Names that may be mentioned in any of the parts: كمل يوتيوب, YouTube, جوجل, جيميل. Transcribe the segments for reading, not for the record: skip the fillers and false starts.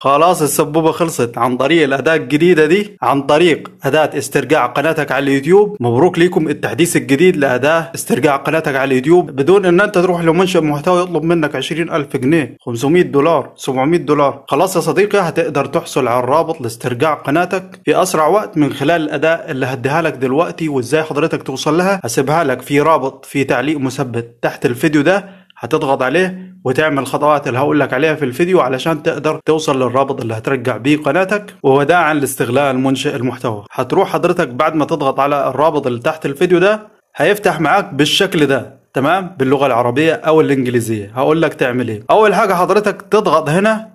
خلاص السبوبة خلصت عن طريق الأداة الجديدة دي، عن طريق أداة استرجاع قناتك على اليوتيوب. مبروك ليكم التحديث الجديد لأداة استرجاع قناتك على اليوتيوب بدون ان انت تروح لمنشأ محتوى يطلب منك 20,000 جنيه، 500 دولار، 700 دولار. خلاص يا صديقي هتقدر تحصل على الرابط لاسترجاع قناتك في أسرع وقت من خلال الأداة اللي هديها لك دلوقتي. وازاي حضرتك توصل لها؟ هسيبها لك في رابط في تعليق مثبت تحت الفيديو ده، هتضغط عليه وتعمل الخطوات اللي هقول لك عليها في الفيديو علشان تقدر توصل للرابط اللي هترجع بيه قناتك. ووداعا لاستغلال منشئ المحتوى، هتروح حضرتك بعد ما تضغط على الرابط اللي تحت الفيديو ده هيفتح معاك بالشكل ده، تمام، باللغة العربية او الانجليزية. هقول لك تعمل ايه. اول حاجة حضرتك تضغط هنا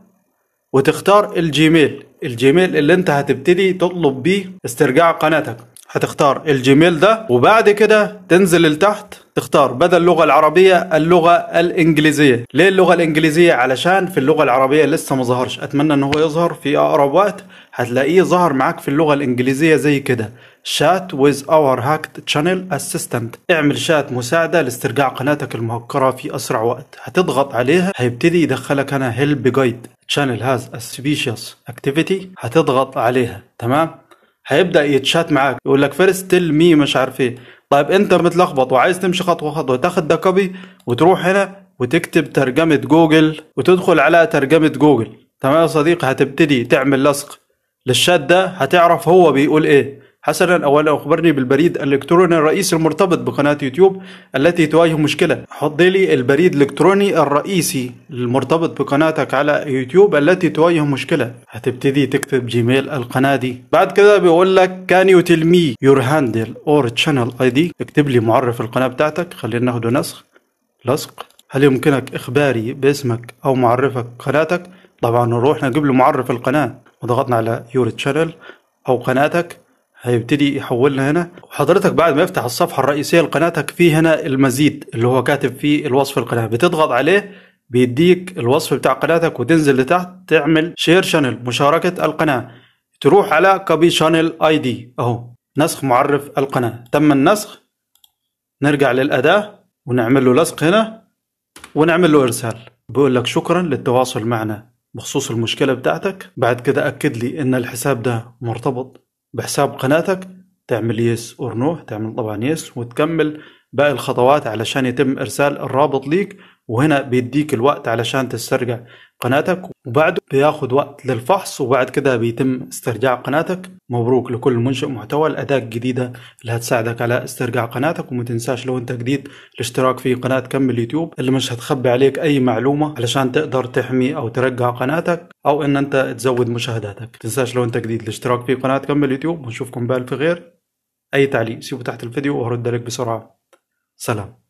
وتختار الجيميل اللي انت هتبتدي تطلب بيه استرجاع قناتك. هتختار الجيميل ده وبعد كده تنزل لتحت تختار بدل اللغة العربية اللغة الإنجليزية. ليه اللغة الإنجليزية؟ علشان في اللغة العربية لسه ما ظهرش، أتمنى إن هو يظهر في أقرب وقت. هتلاقيه ظهر معاك في اللغة الإنجليزية زي كده، شات with our hacked channel assistant. اعمل شات مساعدة لاسترجاع قناتك المهكرة في أسرع وقت. هتضغط عليها هيبتدي يدخلك هنا help guide channel has a suspicious activity. هتضغط عليها، تمام، هيبدأ يتشات معاك يقول لك فيرست تيل مي مش عارف ايه. طيب انت متلخبط وعايز تمشي خطوه خطوه، تاخد ده كوبي وتروح هنا وتكتب ترجمه جوجل وتدخل على ترجمه جوجل، تمام يا صديقي. هتبتدي تعمل لصق للشات ده، هتعرف هو بيقول ايه. حسنا، اولا اخبرني بالبريد الالكتروني الرئيسي المرتبط بقناه يوتيوب التي تواجه مشكله. حط لي البريد الالكتروني الرئيسي المرتبط بقناتك على يوتيوب التي تواجه مشكله. هتبتدي تكتب جيميل القناه دي. بعد كده بيقول لك كان يو تيل مي يور هاندل اور تشانل اي دي. اكتب لي معرف القناه بتاعتك. خلينا ناخده نسخ لصق. هل يمكنك اخباري باسمك او معرفك قناتك؟ طبعا نروح نجيب له معرف القناه وضغطنا على يور تشانل او قناتك، هيبتدي يحولنا هنا. وحضرتك بعد ما يفتح الصفحة الرئيسية لقناتك في هنا المزيد اللي هو كاتب فيه الوصف القناة، بتضغط عليه بيديك الوصف بتاع قناتك وتنزل لتحت تعمل شير شانل مشاركة القناة، تروح على كوبي شانل اي دي اهو، نسخ معرف القناة. تم النسخ، نرجع للأداة ونعمل له لصق هنا ونعمل له ارسال. بيقول لك شكرا للتواصل معنا بخصوص المشكلة بتاعتك. بعد كده اكد لي ان الحساب ده مرتبط بحساب قناتك، تعمل يس اور نو، تعمل طبعا يس وتكمل باقي الخطوات علشان يتم ارسال الرابط ليك. وهنا بيديك الوقت علشان تسترجع قناتك، وبعده بياخد وقت للفحص وبعد كده بيتم استرجاع قناتك. مبروك لكل منشئ محتوى، الأداة الجديدة اللي هتساعدك على استرجاع قناتك. وما تنساش لو انت جديد الاشتراك في قناة كمل يوتيوب اللي مش هتخبي عليك اي معلومة علشان تقدر تحمي او ترجع قناتك او ان انت تزود مشاهداتك. ما تنساش لو انت جديد الاشتراك في قناة كمل يوتيوب، ونشوفكم بألف خير. اي تعليق سيبه تحت الفيديو وهرد لك بسرعة. سلام.